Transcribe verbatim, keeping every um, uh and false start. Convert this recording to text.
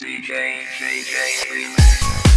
D J C J Freeman.